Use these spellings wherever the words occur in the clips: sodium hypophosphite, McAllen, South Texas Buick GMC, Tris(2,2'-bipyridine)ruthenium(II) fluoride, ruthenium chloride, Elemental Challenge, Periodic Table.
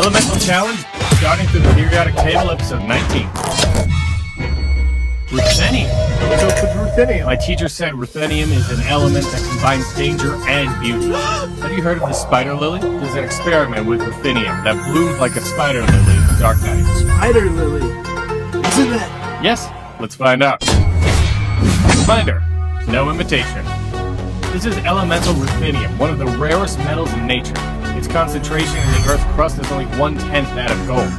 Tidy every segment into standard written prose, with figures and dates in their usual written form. Elemental Challenge, Jogging Through the Periodic Table, Episode 19. Ruthenium. What's up with ruthenium? My teacher said ruthenium is an element that combines danger and beauty. Have you heard of the spider lily? There's an experiment with ruthenium that blooms like a spider lily in the dark night. Spider lily? Isn't that? Yes. Let's find out. Reminder, no imitation. This is elemental ruthenium, one of the rarest metals in nature. Its concentration in the Earth's crust is only 1/10 that of gold.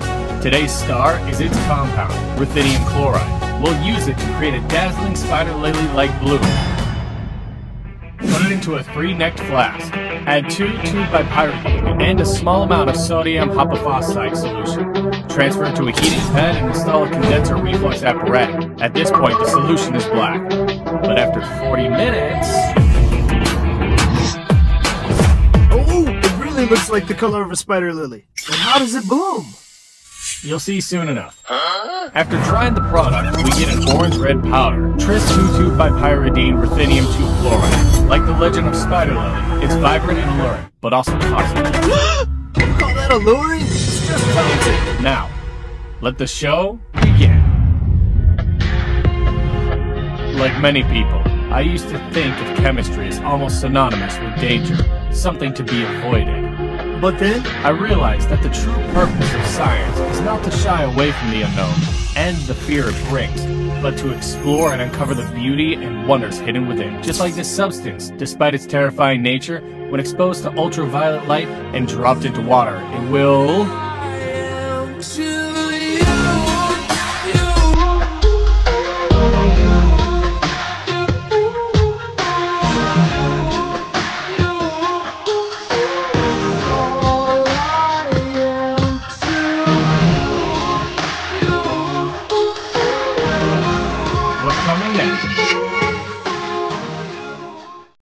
Today's star is its compound, ruthenium chloride. We'll use it to create a dazzling spider lily-like bloom. Put it into a 3-necked flask. Add 2,2'-bipyridine and a small amount of sodium hypophosphite solution. Transfer it to a heating pad and install a condenser reflux apparatus. At this point, the solution is black. But after 40 minutes... It looks like the color of a spider lily. But how does it bloom? You'll see soon enough. After drying the product, we get an orange-red powder, Tris(2,2'-bipyridine)ruthenium(II) fluoride. Like the legend of spider lily, it's vibrant and alluring, but also toxic. You call that alluring? It's just toxic. Now, let the show begin. Like many people, I used to think of chemistry as almost synonymous with danger, something to be avoided. But then, I realized that the true purpose of science is not to shy away from the unknown and the fear it brings, but to explore and uncover the beauty and wonders hidden within. Just like this substance, despite its terrifying nature, when exposed to ultraviolet light and dropped into water, it will... Coming next.